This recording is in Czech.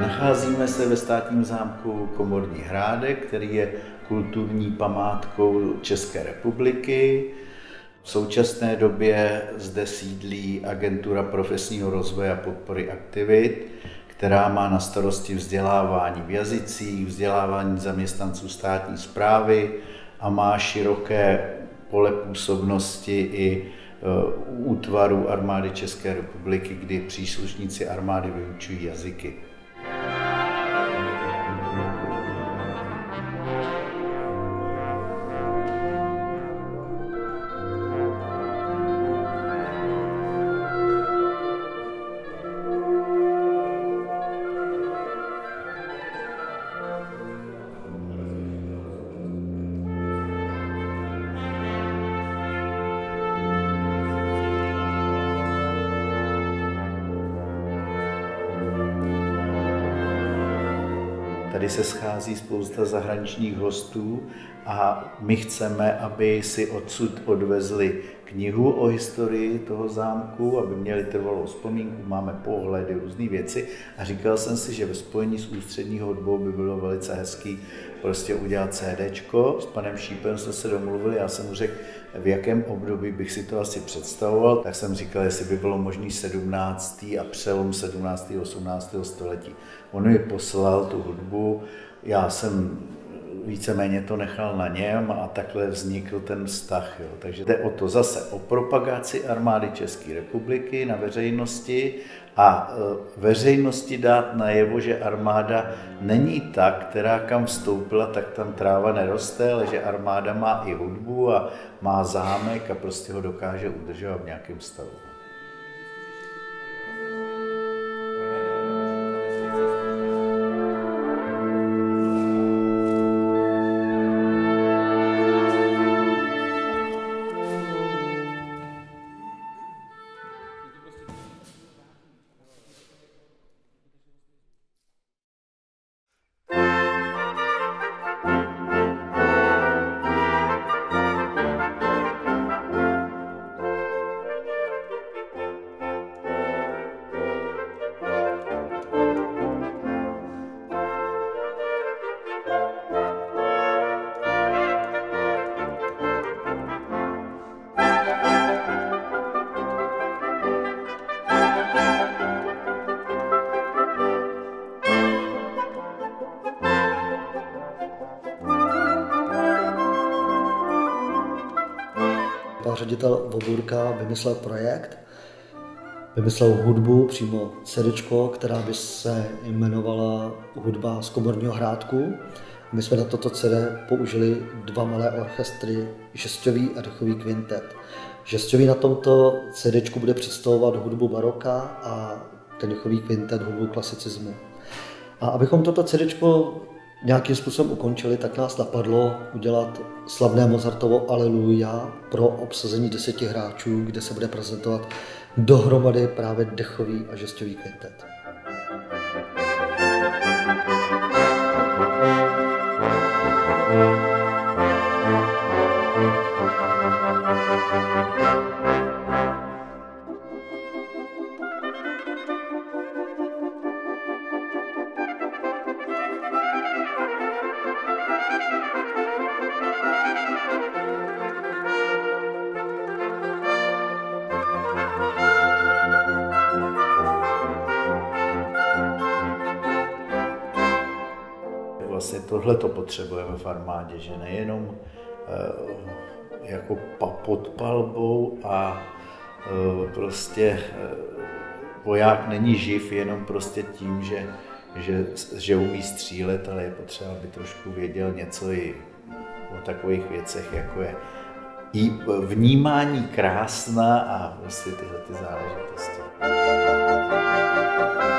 Nacházíme se ve státním zámku Komorní hrádek, který je kulturní památkou České republiky. V současné době zde sídlí Agentura profesního rozvoje a podpory aktivit, která má na starosti vzdělávání v jazycích, vzdělávání zaměstnanců státní správy a má široké pole působnosti i útvaru armády České republiky, kdy příslušníci armády vyučují jazyky. Tady se schází spousta zahraničních hostů a my chceme, aby si odsud odvezli knihu o historii toho zámku, aby měli trvalou vzpomínku, máme pohledy, různé věci. A říkal jsem si, že ve spojení s ústřední hudbou by bylo velice hezký prostě udělat CDčko. S panem Šípem jsme se domluvili, já jsem mu řekl, v jakém období bych si to asi představoval, tak jsem říkal, jestli by bylo možný 17. a přelom 17. a 18. století. On mi poslal tu hudbu, já jsem víceméně to nechal na něm a takhle vznikl ten vztah. Jo. Takže jde o to zase o propagaci armády České republiky na veřejnosti a veřejnosti dát najevo, že armáda není ta, která kam vstoupila, tak tam tráva neroste, ale že armáda má i hudbu a má zámek a prostě ho dokáže udržovat v nějakém stavu. Ředitel Vobůrka vymyslel projekt, vymyslel hudbu, přímo CDčko, která by se jmenovala Hudba z Komorního hrádku. My jsme na toto CD použili dva malé orchestry, žestový a dechový kvintet. Žestový na tomto CDčku bude představovat hudbu baroka a ten dechový kvintet hudbu klasicismu. A abychom toto CDčko nějakým způsobem ukončili, tak nás napadlo udělat slavné Mozartovo Alleluja pro obsazení 10 hráčů, kde se bude prezentovat dohromady právě dechový a žestový kvintet. Vlastně tohle to potřebujeme v armádě, že nejenom jako pod palbou a prostě voják není živ jenom prostě tím, že umí střílet, ale je potřeba, aby trošku věděl něco i o takových věcech, jako je i vnímání krásna a prostě tyhle ty záležitosti.